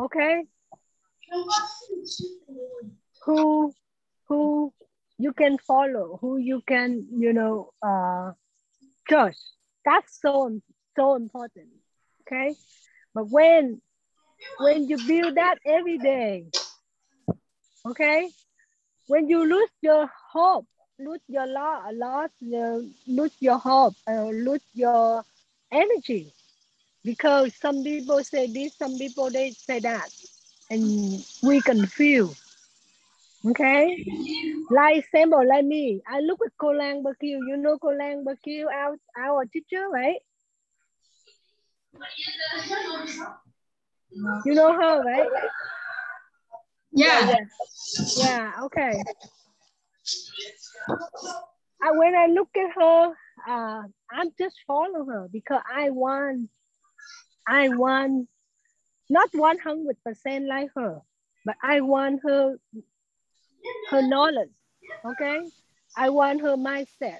Okay. Who you can follow, who you can, you know, judge. That's so important. Okay. But when you build that every day, okay, when you lose your hope, lose your love, lose your hope, lose your energy, because some people say this, some people they say that, and we confuse. Okay, like example, like me, I look at Colang Bacu. You know Colang Bacu, our teacher, right? You know her, right? Yeah. Yeah, okay. When I look at her, I'm just follow her because I want not 100% like her, but I want her knowledge, okay? I want her mindset.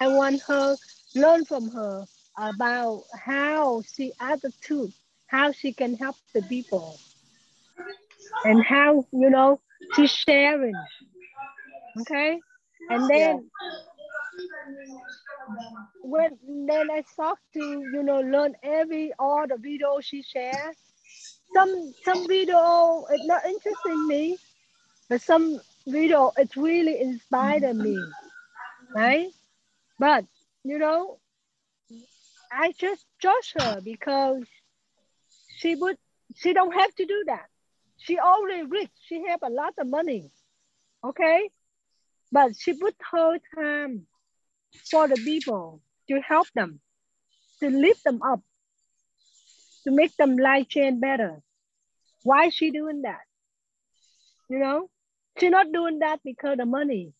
I want her learn from her about how she attitude, how she can help the people, and how, you know, she's sharing, okay? And then, when I start to, you know, learn all the videos she shares. Some video, it's not interesting me, but some video, it really inspired me, right? But, you know, I just judge her because she don't have to do that. She already rich, she have a lot of money, okay? But she put her time for the people to help them, to lift them up, to make them life change better. Why is she doing that? You know, she's not doing that because of money,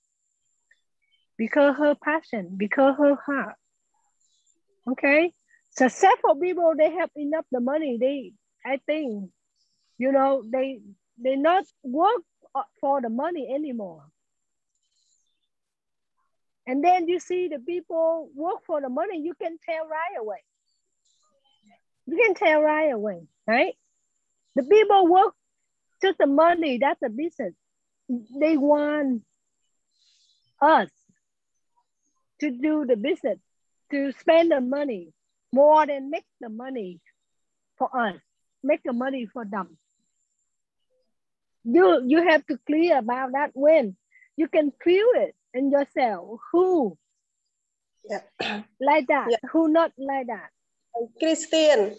because her passion, because her heart. Okay, successful people, they have enough the money. I think, you know, they not work for the money anymore. And then you see the people work for the money, you can tell right away. You can tell right away, right? The people work just the money, that's the business. They want us to do the business, to spend the money more than make the money for us, make the money for them. You have to clear about that when you can feel it. And yourself, who like that, who not like that. Christine,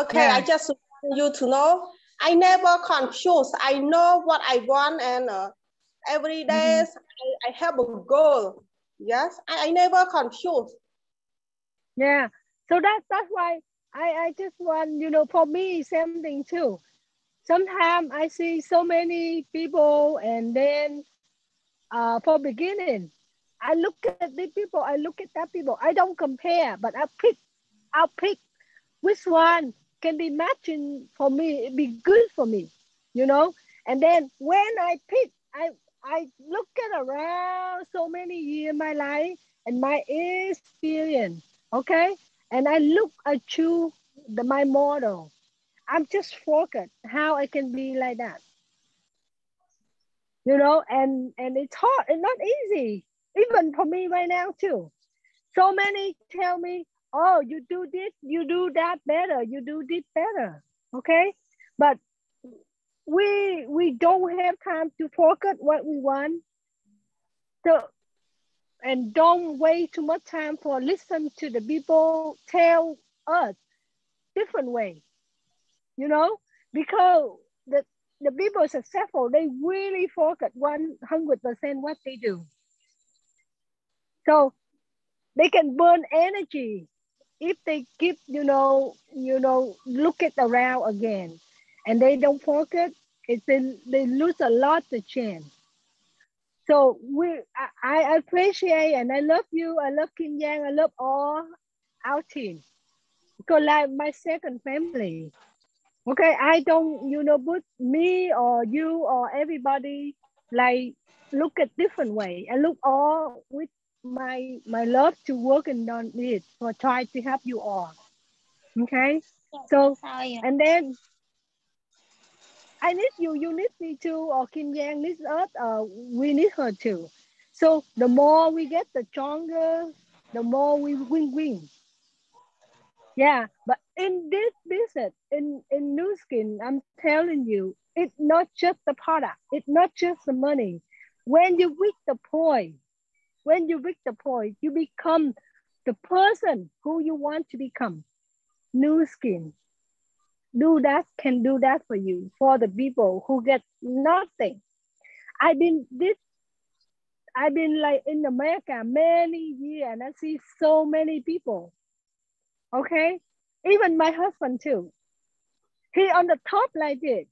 okay, yeah. I just want you to know, I never confuse. I know what I want, and every day I have a goal. Yes, I never confuse. Yeah, so that's why I just want, you know, for me, same thing too. Sometimes I see so many people, and then for beginning, I look at the people, I look at that people. I don't compare, but I'll pick which one can be matching for me, it'd be good for me, you know? And then when I pick, I look at around so many years in my life and my experience, okay? And I look at you, my model. I'm just focused how I can be like that. You know, and it's hard, it's not easy, even for me right now too. So many tell me, oh, you do this, you do that better, you do this better, okay? But we don't have time to focus what we want. So, and don't waste too much time for listen to the people tell us different way, you know, because the people successful, they really focus 100% what they do. So they can burn energy if they keep, you know, look it around again. And they don't focus, they lose a lot of chance. So I appreciate and I love you, I love Kim Yang, I love all our team. Because like my second family, okay, I don't, you know, put me or you or everybody like look at different way. I look all with my love to work and on it for try to help you all. Okay, so and then I need you, you need me too, or Kim Yang needs us, we need her too. So the more we get, the stronger, the more we win-win. Yeah, but in this business, in Nu Skin, I'm telling you, it's not just the product, it's not just the money. When you reach the point, when you reach the point, you become the person who you want to become. Nu Skin, do that, can do that for you, for the people who get nothing. I've been like in America many years, and I see so many people. Okay, even my husband too. He on the top like this,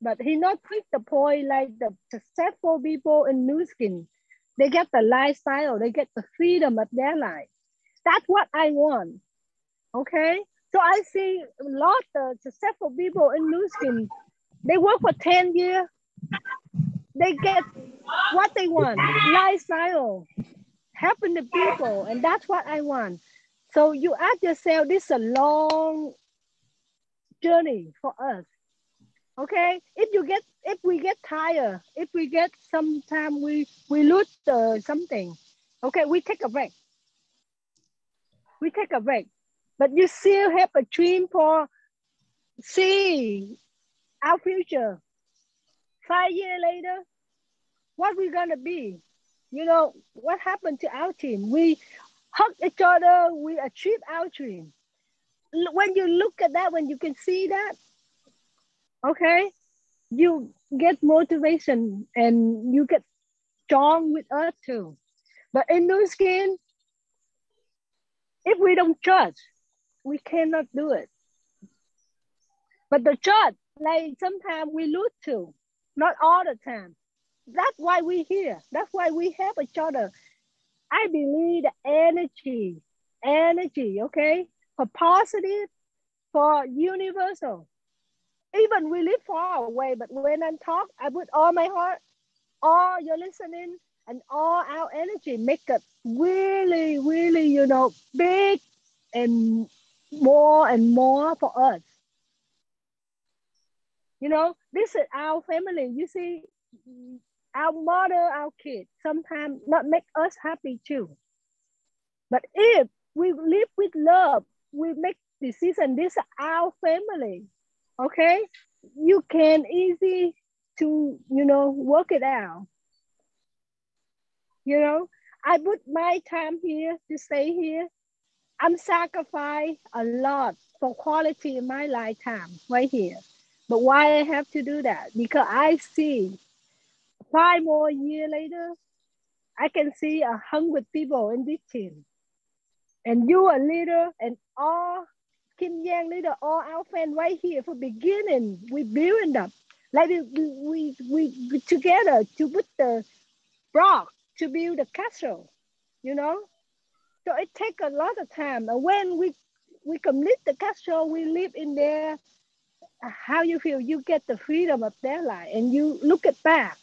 but he not quick the point like the successful people in Nu Skin. They get the lifestyle, they get the freedom of their life. That's what I want. Okay, so I see a lot of successful people in Nu Skin. They work for 10 years. They get what they want, lifestyle, helping the people, and that's what I want. So you ask yourself, this is a long journey for us, okay? If we get tired, if we get sometime we lose something, okay, we take a break. We take a break, but you still have a dream for see our future. 5 years later, what we're gonna be? You know, what happened to our team? We hug each other, we achieve our dream. When you look at that, when you can see that, okay, you get motivation and you get strong with us too. But in Nu Skin, if we don't judge, we cannot do it. But the judge, like sometimes we lose too, not all the time. That's why we're here. That's why we help each other. I believe the energy, okay? For positive, for universal. Even we live far away, but when I talk, I put all my heart, all your listening, and all our energy make it really, really, you know, big and more for us. You know, this is our family. You see, our mother, our kids, sometimes not make us happy too. But if we live with love, we make decisions. This is our family, okay? You can easy to, you know, work it out. You know, I put my time here to stay here. I'm sacrificing a lot for quality in my lifetime right here. But why I have to do that? Because I see 5 more years later, I can see 100 people in this team. And you are leader and all Kim Yang leader, all our fans right here from beginning, we building up. Like we together to put the rock, to build the castle, you know? So it takes a lot of time. And when we complete the castle, we live in there. How you feel, you get the freedom of their life and you look at that,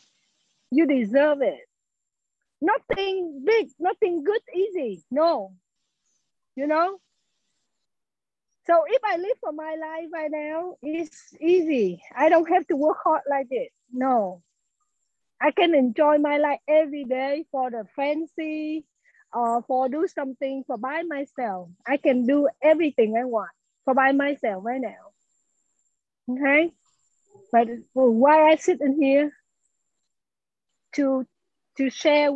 you deserve it. Nothing big, nothing good, easy, no, you know? So if I live for my life right now, it's easy. I don't have to work hard like this, no. I can enjoy my life every day for the fancy or for do something for by myself. I can do everything I want for by myself right now. Okay, but why I sit in here to share